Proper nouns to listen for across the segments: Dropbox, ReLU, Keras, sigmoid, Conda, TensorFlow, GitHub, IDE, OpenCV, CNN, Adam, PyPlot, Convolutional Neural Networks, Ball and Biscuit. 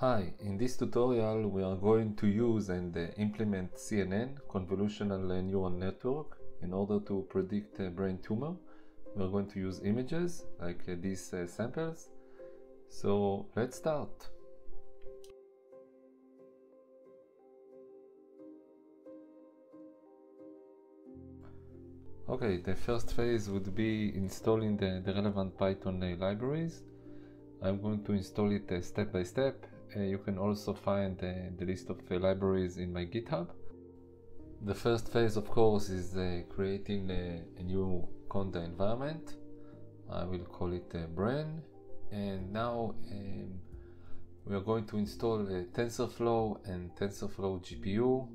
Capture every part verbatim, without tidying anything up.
Hi, in this tutorial we are going to use and uh, implement C N N, Convolutional Neural Network, in order to predict a brain tumor. We are going to use images like uh, these uh, samples. So let's start. Okay, the first phase would be installing the, the relevant Python uh, libraries. I'm going to install it uh, step by step. Uh, you can also find uh, the list of uh, libraries in my GitHub. The first phase, of course, is uh, creating a, a new Conda environment. I will call it uh, brain. And now um, we are going to install uh, TensorFlow and TensorFlow G P U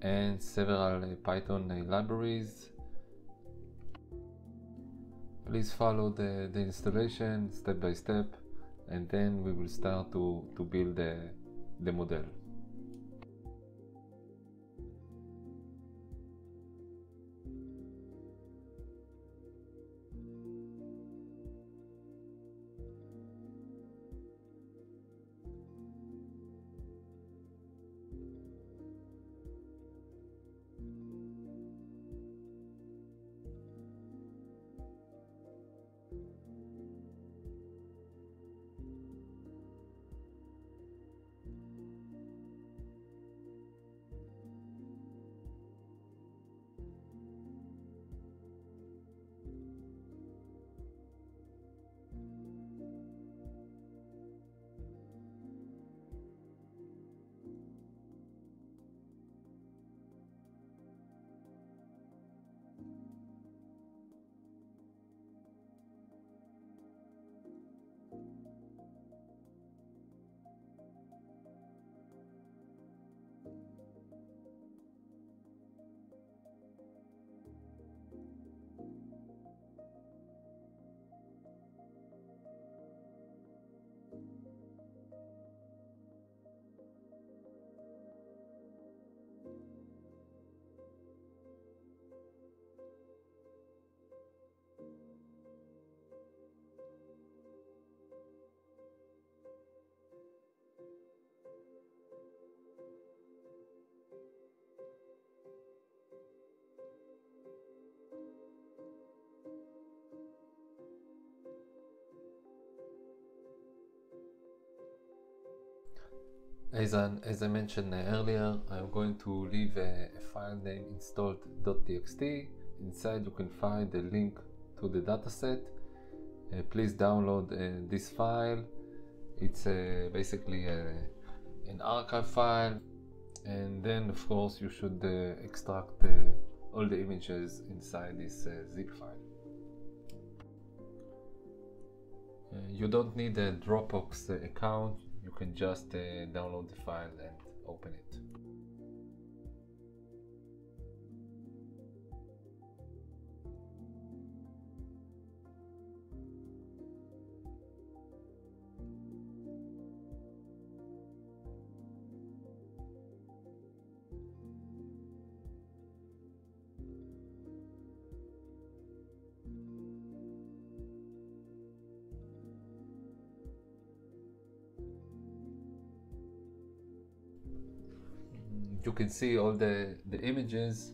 and several uh, Python uh, libraries. Please follow the, the installation step by step, and then we will start to, to build the, the model. As I, as I mentioned earlier, I'm going to leave a, a file name installed.txt. Inside you can find a link to the dataset. Uh, please download uh, this file. It's uh, basically a, an archive file. And then, of course, you should uh, extract uh, all the images inside this uh, zip file. Uh, you don't need a Dropbox uh, account. You can just uh, download the file and open it. You can see all the, the images.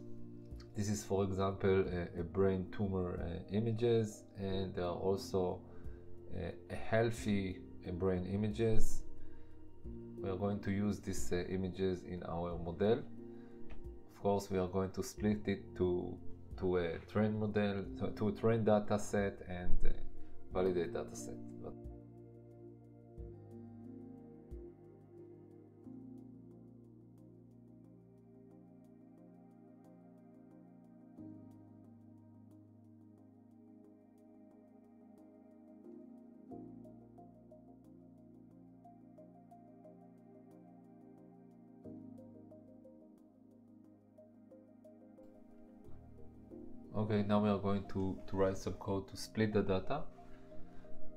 This is, for example, a, a brain tumor uh, images, and there are also a, a healthy uh, brain images. We are going to use these uh, images in our model. Of course, we are going to split it to, to a train model, to a train data set and uh, validate data set. But okay, now we are going to, to write some code to split the data,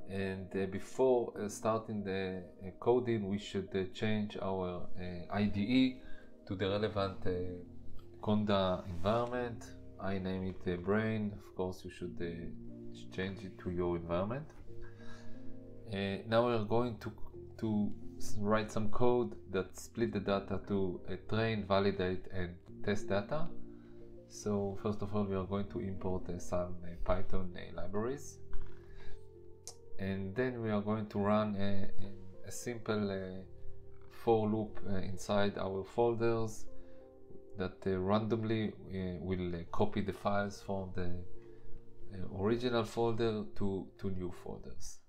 and uh, before uh, starting the uh, coding we should uh, change our uh, I D E to the relevant uh, Conda environment. I name it uh, brain. Of course you should uh, change it to your environment. Uh, now we are going to to write some code that split the data to uh, train, validate, and test data. So first of all, we are going to import uh, some uh, Python uh, libraries, and then we are going to run a, a, a simple uh, for loop uh, inside our folders that uh, randomly uh, will uh, copy the files from the uh, original folder to, to new folders.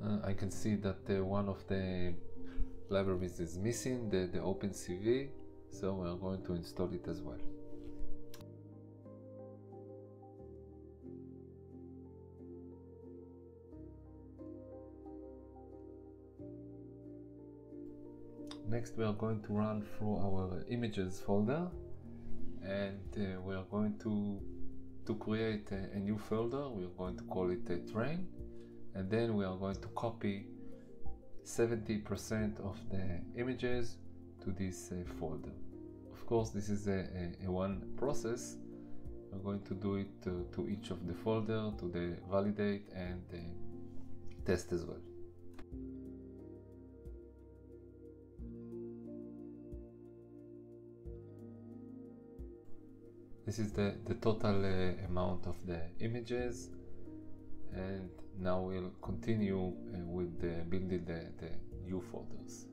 Uh, I can see that uh, one of the libraries is missing, the, the OpenCV, so we are going to install it as well. Next we are going to run through our images folder, and uh, we are going to, to create a, a new folder. We are going to call it a train. And then we are going to copy seventy percent of the images to this uh, folder. Of course, this is a, a, a one process. We're going to do it to, to each of the folder, to the validate and the test as well. This is the, the total uh, amount of the images. And now we'll continue uh, with the building the, the new folders.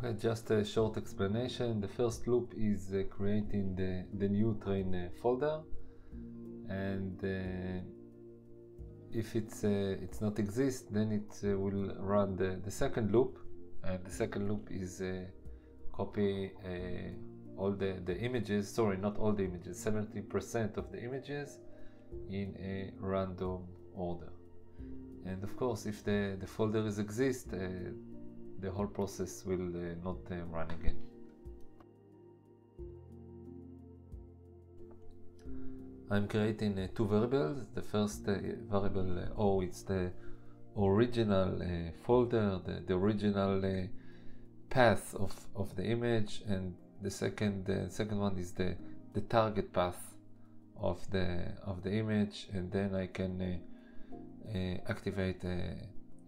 Okay, just a short explanation. The first loop is uh, creating the, the new train uh, folder, and uh, if it's uh, it's not exist, then it uh, will run the, the second loop, and the second loop is uh, copy uh, all the, the images, sorry, not all the images, seventy percent of the images in a random order. And of course, if the, the folder is exist, uh, the whole process will uh, not uh, run again. I'm creating uh, two variables. The first uh, variable uh, O, it's the original uh, folder, the, the original uh, path of, of the image, and the second uh, second one is the, the target path of the of the image, and then I can uh, uh, activate a,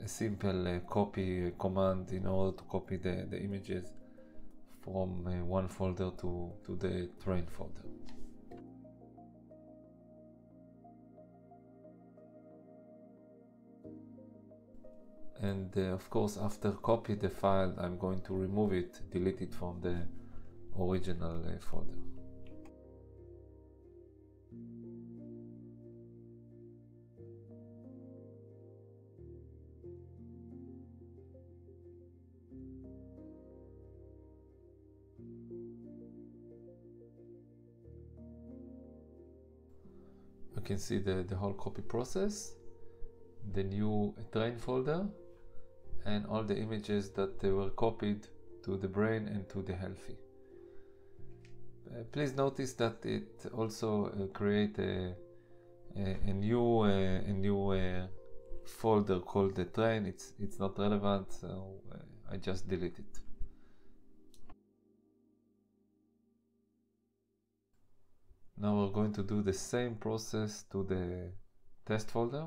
a simple uh, copy command in order to copy the, the images from uh, one folder to, to the train folder. And uh, of course, after copy the file, I'm going to remove it, delete it from the original uh, folder. You can see the, the whole copy process, the new train folder, and all the images that they were copied to the brain and to the healthy. Uh, please notice that it also uh, create a, a, a new, uh, a new uh, folder called the train. It's, it's not relevant, so uh, I just delete it. Now we're going to do the same process to the test folder.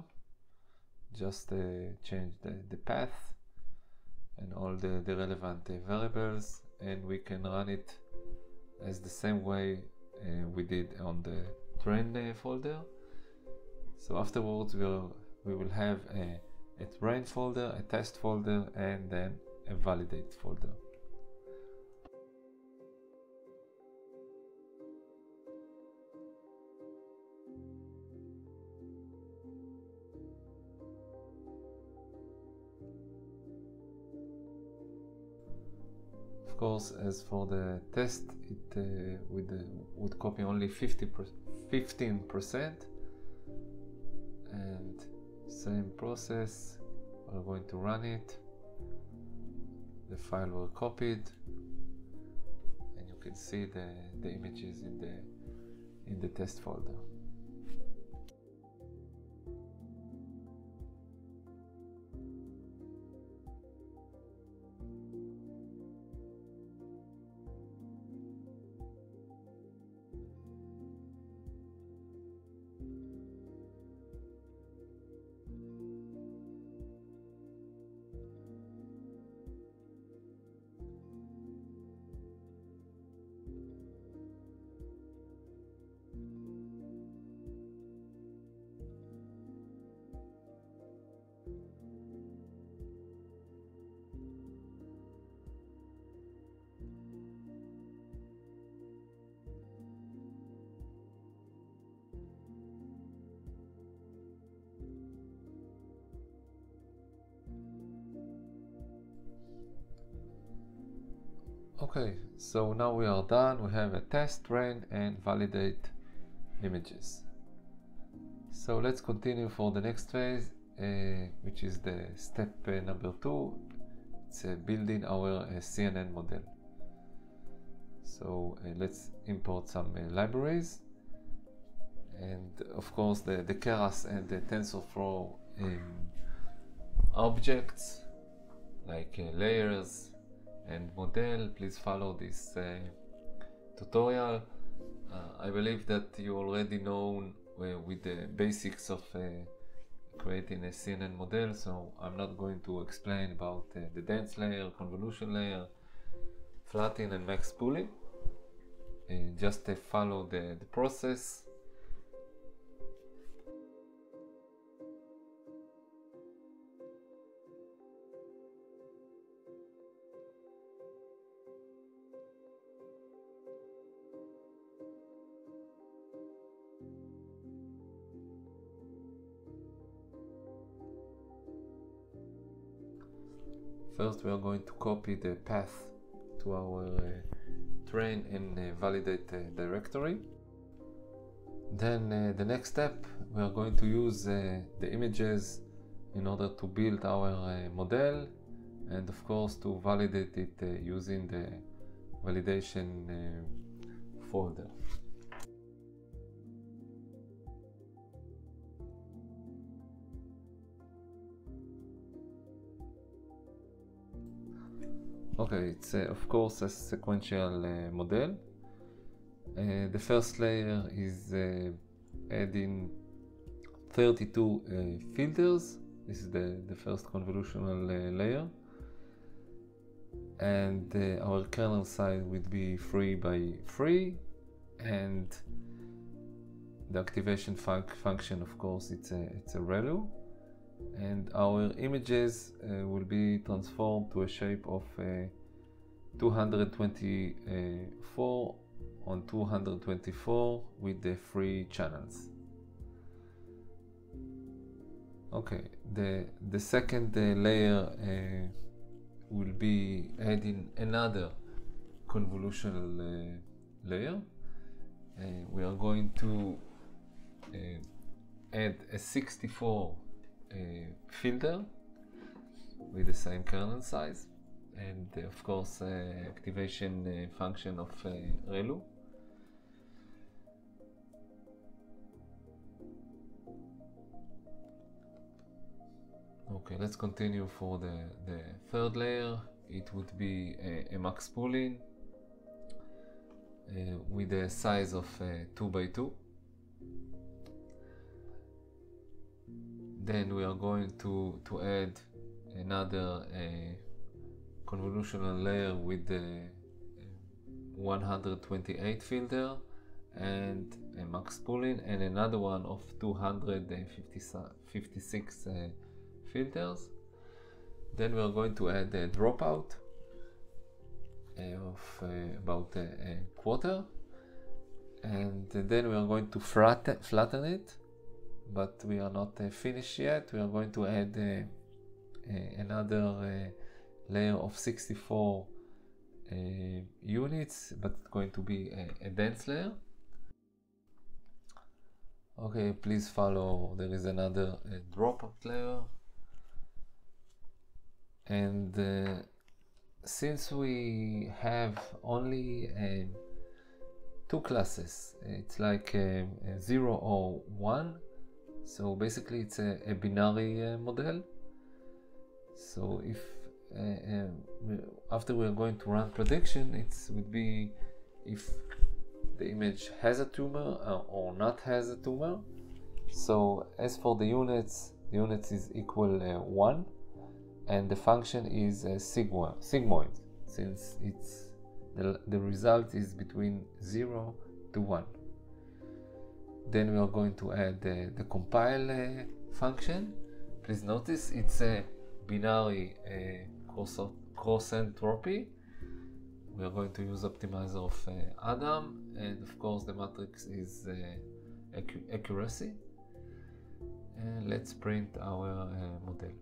Just uh, change the, the path and all the, the relevant uh, variables, and we can run it as the same way uh, we did on the train uh, folder. So afterwards we'll, we will have a, a train folder, a test folder, and then a validate folder. Of course, as for the test, it uh, would, uh, would copy only fifteen percent, and same process, we're going to run it, the file were copied, and you can see the, the images in the, in the test folder. Okay, so now we are done. We have a test, train, and validate images. So let's continue for the next phase, uh, which is the step uh, number two. It's uh, building our uh, C N N model. So uh, let's import some uh, libraries. And of course, the, the Keras and the TensorFlow um, objects, like uh, layers, and model. Please follow this uh, tutorial. Uh, I believe that you already know uh, with the basics of uh, creating a C N N model, so I'm not going to explain about uh, the dense layer, convolution layer, flattening, and max pooling. Uh, just uh, follow the, the process. First, we are going to copy the path to our uh, train and uh, validate uh, directory. Then uh, the next step, we are going to use uh, the images in order to build our uh, model, and of course to validate it uh, using the validation uh, folder. Okay, it's uh, of course a sequential uh, model. Uh, the first layer is uh, adding thirty-two uh, filters This is the, the first convolutional uh, layer. And uh, our kernel size would be three by three. And the activation func function, of course, it's a, it's a ReLU. And our images uh, will be transformed to a shape of uh, two hundred twenty-four on two hundred twenty-four with the three channels. Okay, the, the second uh, layer uh, will be adding another convolutional uh, layer. Uh, we are going to uh, add a sixty-four uh, filter with the same kernel size, and uh, of course uh, activation uh, function of uh, ReLU. Okay, let's continue for the, the third layer. It would be a, a max pooling uh, with a size of two by two. Then we are going to, to add another uh, convolutional layer with the one hundred twenty-eight filter and a max pooling, and another one of two hundred fifty-six uh, filters. Then we are going to add a dropout of uh, about a, a quarter, and then we are going to flatten, flatten it, but we are not uh, finished yet. We are going to add uh, uh, another uh, layer of sixty-four uh, units, but it's going to be a, a dense layer. Okay, please follow. There is another uh, dropout layer. And uh, since we have only uh, two classes, it's like uh, zero or one, so basically it's a, a binary uh, model. So if uh, uh, we, after we're going to run prediction, it would be if the image has a tumor uh, or not has a tumor. So as for the units, the units is equal uh, one. And the function is a sigma, sigmoid, since it's the, the result is between zero to one. Then we are going to add the, the compile uh, function. Please notice it's a binary uh, cross, cross entropy. We are going to use optimizer of uh, Adam, and of course the matrix is uh, accuracy. And let's print our uh, model.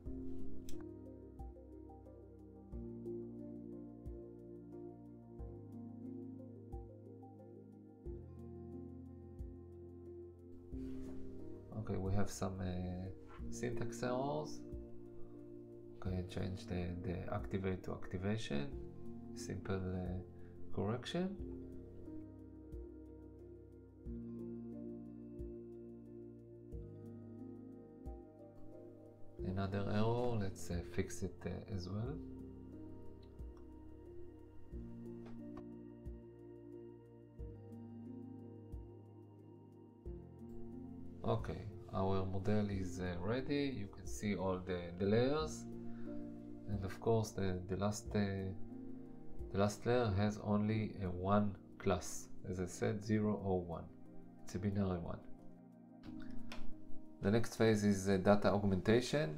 Okay, we have some uh, syntax errors. Okay, change the, the activate to activation. Simple uh, correction. Another error, let's uh, fix it uh, as well. Okay, our model is uh, ready. You can see all the, the layers, and of course the, the last uh, the last layer has only a one class, as I said, zero or one. It's a binary one. The next phase is uh, data augmentation.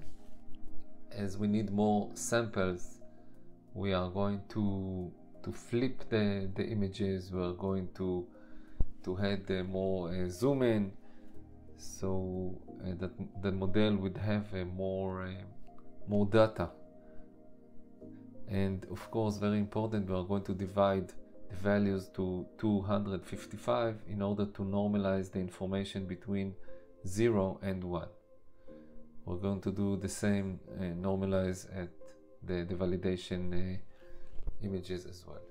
As we need more samples, we are going to to flip the, the images. We are going to to add uh, more uh, zoom in, so uh, that the model would have a more uh, more data. And of course, very important, we are going to divide the values to two hundred fifty-five in order to normalize the information between zero and one. We're going to do the same uh, normalize at the, the validation uh, images as well.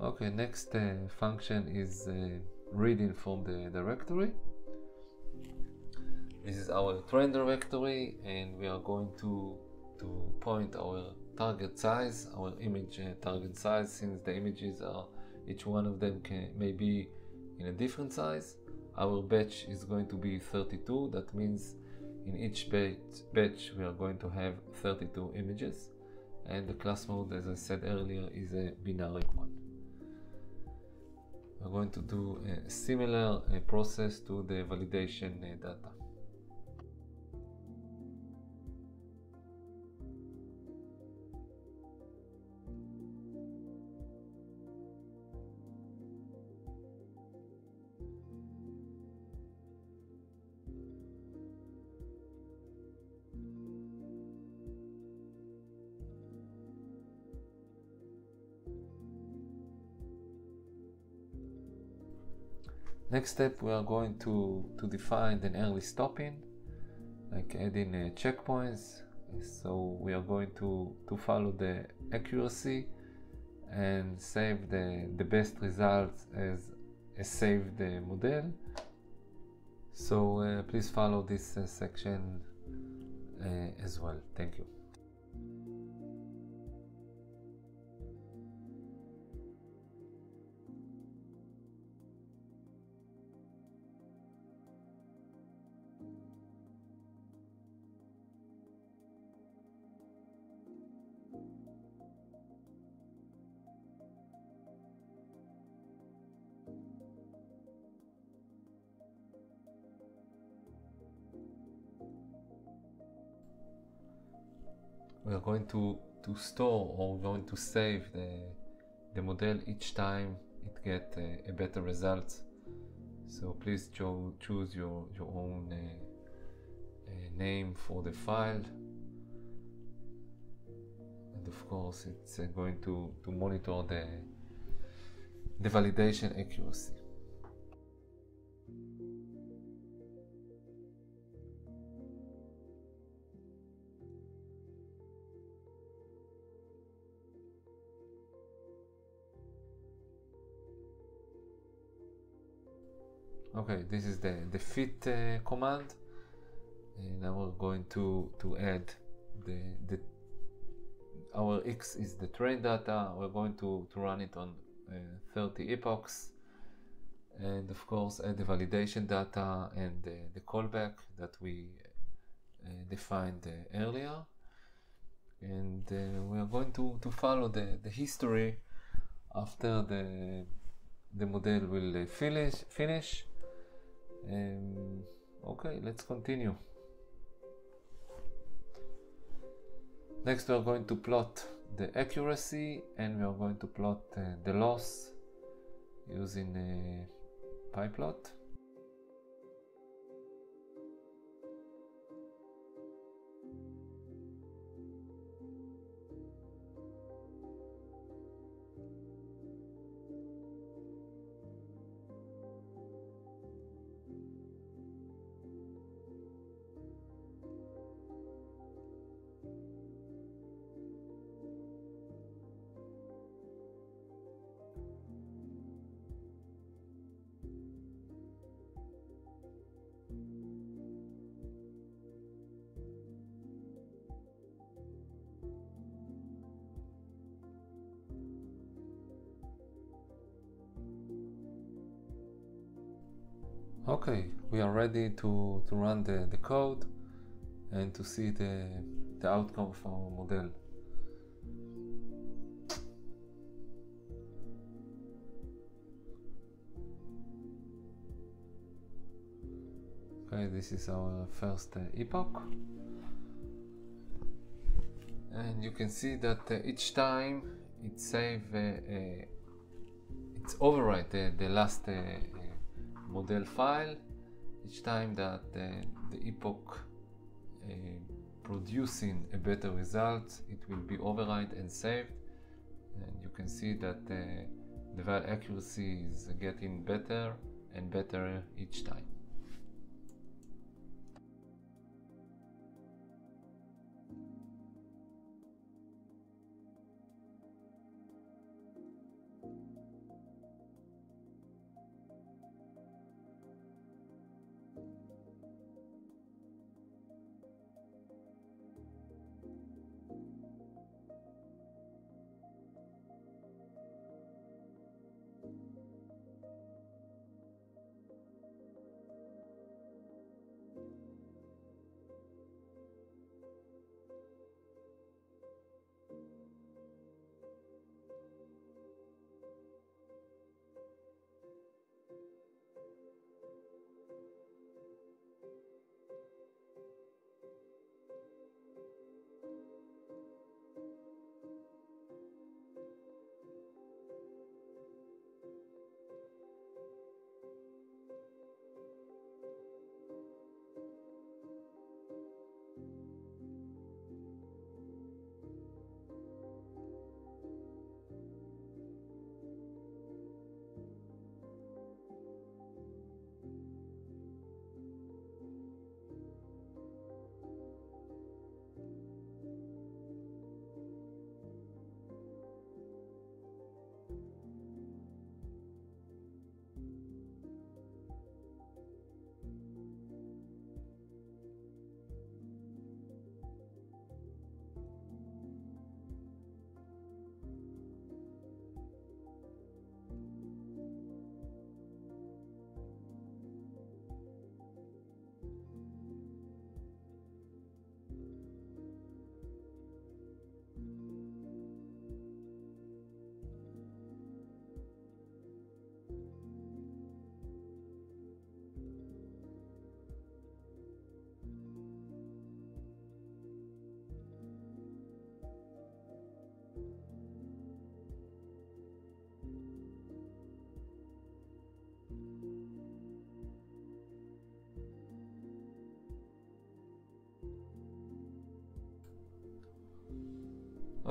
Okay, next uh, function is uh, reading from the directory. This is our train directory, and we are going to, to point our target size, our image uh, target size, since the images are, each one of them can, may be in a different size. Our batch is going to be thirty-two, that means in each batch, batch we are going to have thirty-two images, and the class mode, as I said earlier, is a binary one. We're going to do a similar uh, process to the validation uh, data. Next step, we are going to, to define an early stopping, like adding uh, checkpoints. So we are going to, to follow the accuracy and save the, the best results as a saved uh, model. So uh, please follow this uh, section uh, as well. Thank you. We are going to, to store, or we're going to save the, the model each time it gets a, a better result. So please cho choose your, your own uh, uh, name for the file. And of course, it's uh, going to, to monitor the, the validation accuracy. Okay, this is the, the fit uh, command, and now we're going to, to add the, the our X is the train data. We're going to, to run it on uh, thirty epochs, and of course add the validation data and the, the callback that we uh, defined uh, earlier, and uh, we are going to, to follow the, the history after the, the model will uh, finish, finish. Um, okay, let's continue. Next, we are going to plot the accuracy, and we are going to plot uh, the loss using a PyPlot. Okay, we are ready to, to run the, the code and to see the, the outcome of our model. Okay, this is our first epoch, and you can see that each time it saves, uh, uh, it's overwrite the, the last uh, model file. Each time that uh, the epoch uh, producing a better result, it will be override and saved, and you can see that uh, the value accuracy is getting better and better each time.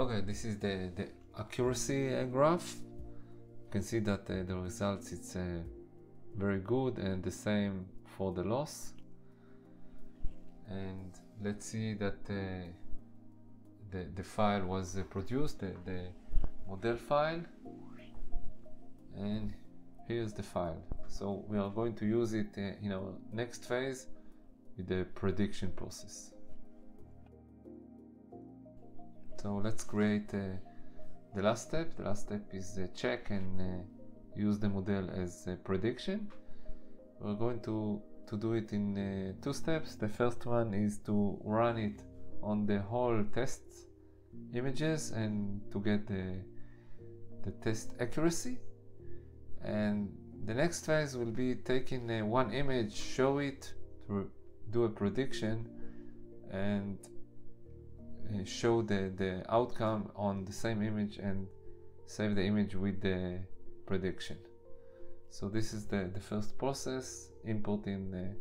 Okay, this is the, the accuracy uh, graph. You can see that uh, the results, it's uh, very good, and the same for the loss. And let's see that uh, the, the file was uh, produced, the, the model file, and here's the file. So we are going to use it uh, in our next phase with the prediction process. So let's create uh, the last step. The last step is uh, check and uh, use the model as a prediction. We're going to to do it in uh, two steps. The first one is to run it on the whole test images and to get the, the test accuracy, and the next phase will be taking uh, one image, show it, to do a prediction, and uh, show the, the outcome on the same image and save the image with the prediction. So this is the, the first process, importing uh,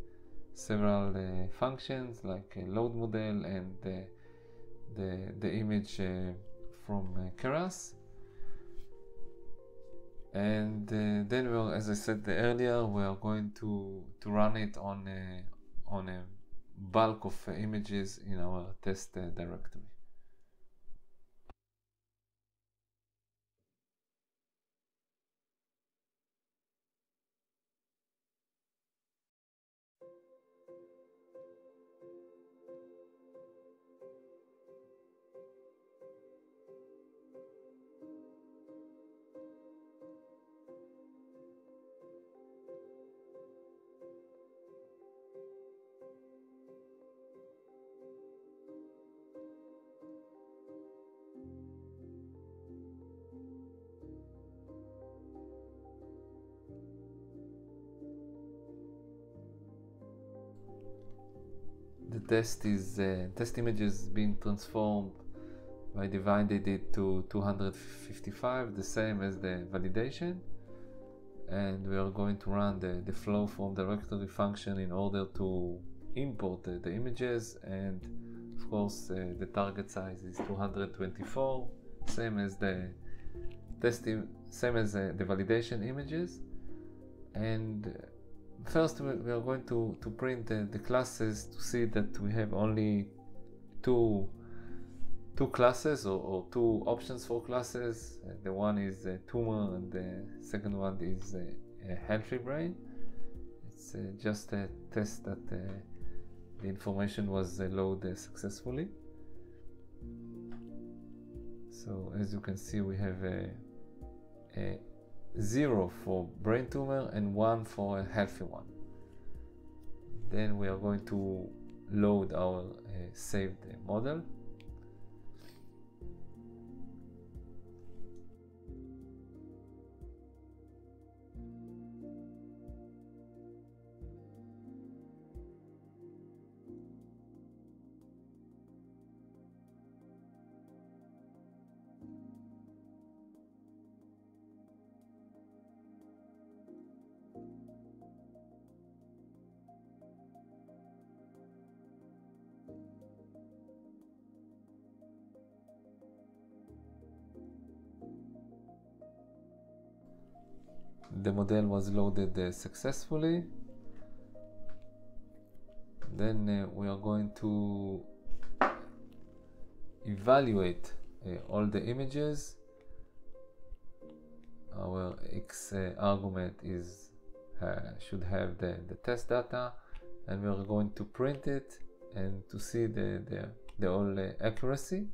several uh, functions like a load model and uh, the, the image uh, from uh, Keras. And uh, then, we'll, as I said earlier, we are going to, to run it on a, on a bulk of uh, images in our test uh, directory. Test is uh, test images being transformed. I divided it to two hundred fifty-five, the same as the validation, and we are going to run the, the flow from directory function in order to import uh, the images, and of course uh, the target size is two hundred twenty-four, same as the test, same as uh, the validation images. And first, we are going to, to print the, the classes to see that we have only two, two classes or, or two options for classes. The one is a tumor and the second one is a, a healthy brain. It's uh, just a test that uh, the information was uh, loaded successfully. So as you can see, we have a, a zero for brain tumor and one for a healthy one. Then we are going to load our uh, saved model. The model was loaded uh, successfully. Then uh, we are going to evaluate uh, all the images. Our X uh, argument is uh, should have the, the test data, and we are going to print it and to see the, the, the all uh, accuracy.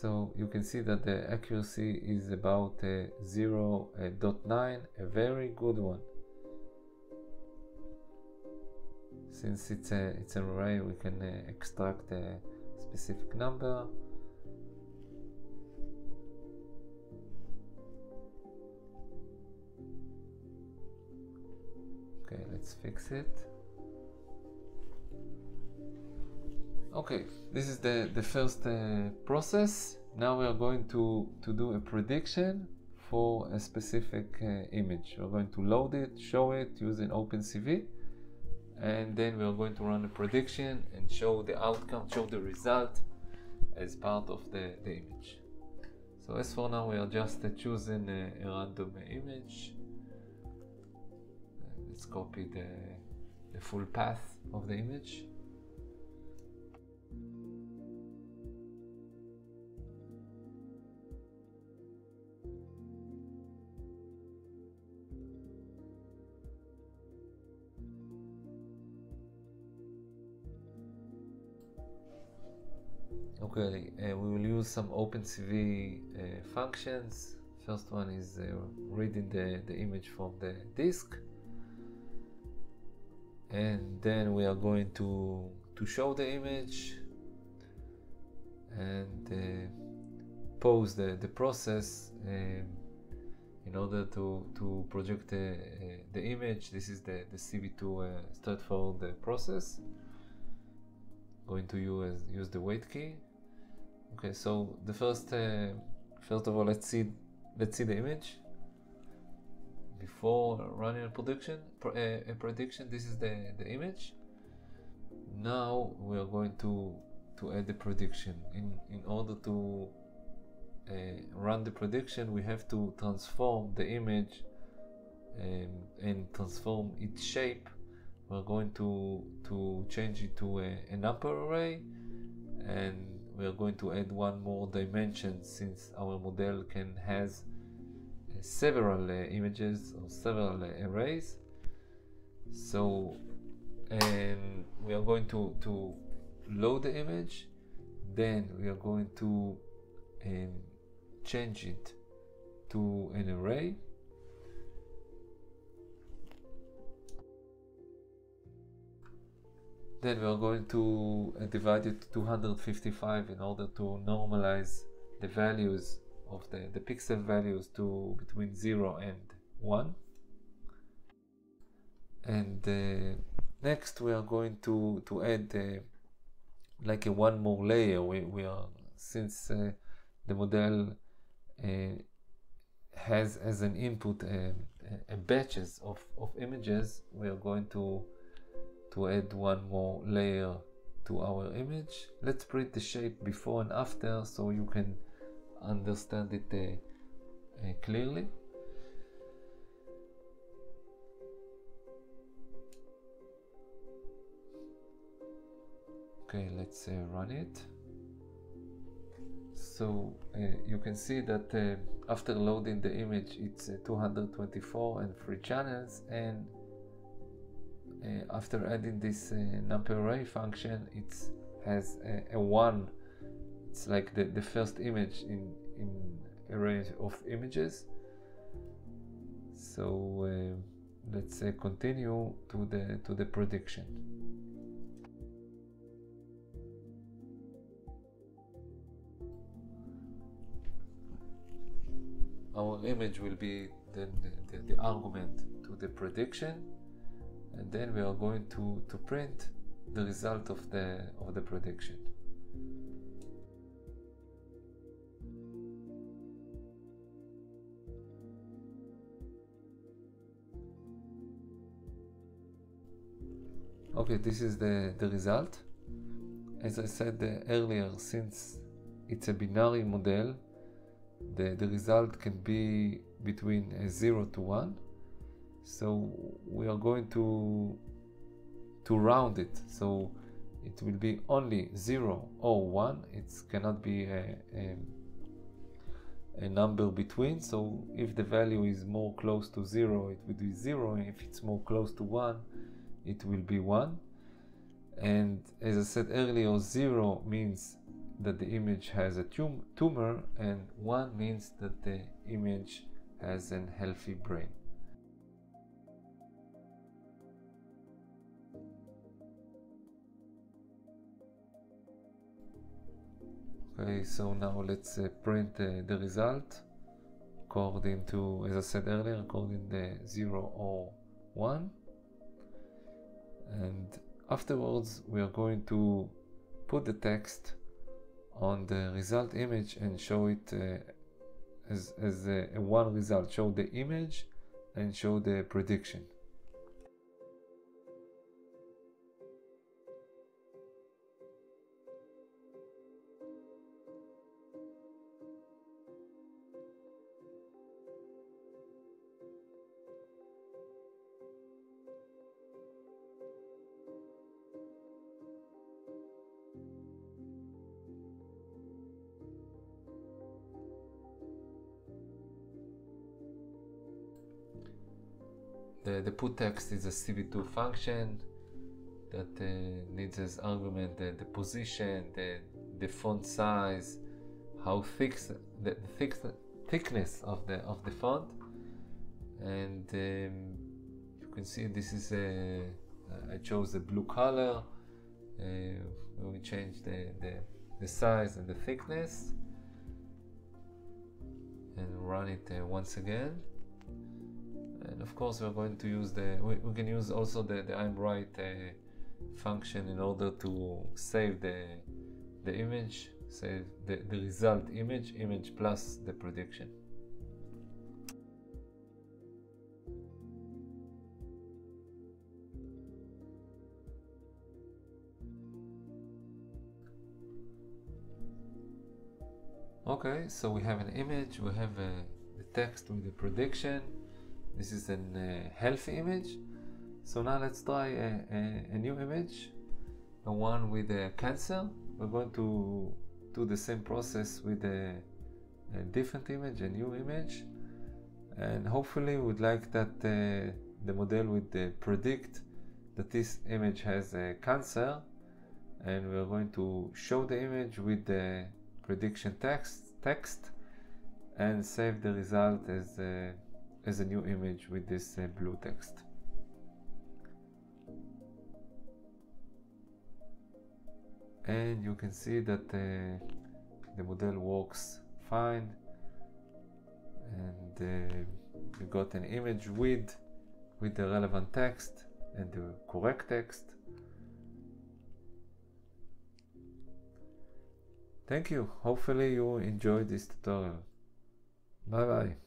So you can see that the accuracy is about uh, zero point nine, a very good one. Since it's a it's an array, we can uh, extract a specific number. Okay, let's fix it. Okay, this is the, the first uh, process. Now we are going to, to do a prediction for a specific uh, image. We're going to load it, show it using OpenCV, and then we are going to run a prediction and show the outcome, show the result as part of the, the image. So as for now, we are just uh, choosing a, a random image. Let's copy the, the full path of the image. Okay, uh, we will use some OpenCV uh, functions. First one is uh, reading the, the image from the disk, and then we are going to to show the image and uh, pause the, the process uh, in order to, to project uh, uh, the image. This is the, the C V two uh, straightforward uh, process. Going to use, use the wait key. Okay, so the first, uh, first of all, let's see, let's see the image before running a prediction. A, a prediction. This is the the image. Now we are going to to add the prediction. In in order to uh, run the prediction, we have to transform the image um, and transform its shape. We're going to to change it to a, a number array, and we are going to add one more dimension, since our model can has uh, several uh, images or several uh, arrays. So, and we are going to to load the image, then we are going to um, change it to an array. Then we are going to uh, divide it to two hundred fifty-five in order to normalize the values of the, the pixel values to between zero and one. And uh, next we are going to, to add uh, like a one more layer. We, we are, since uh, the model uh, has as an input uh, a batches of, of images, we are going to to add one more layer to our image. Let's print the shape before and after so you can understand it uh, uh, clearly. Okay, let's uh, run it. So uh, you can see that uh, after loading the image, it's uh, two hundred twenty-four and three channels, and Uh, after adding this uh, number array function, it has a, a one. It's like the, the first image in in array of images. So uh, let's uh, continue to the to the prediction. Our image will be then the, the, the argument to the prediction, and then we are going to, to print the result of the, of the prediction. Okay, this is the, the result. As I said earlier, since it's a binary model, the, the result can be between a zero to one. So we are going to to round it, so it will be only zero or one. It cannot be a, a, a number between. So if the value is more close to zero, it will be zero. If it's more close to one, it will be one. And as I said earlier, zero means that the image has a tum tumor, and one means that the image has a healthy brain. Okay, so now let's uh, print uh, the result according to, as I said earlier, according to zero or one. And afterwards we are going to put the text on the result image and show it uh, as, as a, a one result. Show the image and show the prediction. The, the put text is a C B two function that uh, needs as argument the, the position, the, the font size, how thick the, the thick, thickness of the of the font, and um, you can see this is a I chose a blue color. Uh, we change the, the the size and the thickness, and run it uh, once again. And of course, we're going to use the we, we can use also the, the I'm right uh, function in order to save the the image, save the, the result image, image plus the prediction. Okay, so we have an image, we have uh, the text with the prediction. This is a uh, healthy image. So now let's try a, a, a new image, the one with the uh, cancer. We're going to do the same process with a, a different image, a new image, and hopefully we'd like that uh, the model would uh, predict that this image has a cancer, and we're going to show the image with the prediction text text and save the result as a, as a new image with this uh, blue text. And you can see that uh, the model works fine, and uh, we got an image with with the relevant text and the correct text. Thank you. Hopefully you enjoyed this tutorial. Bye bye.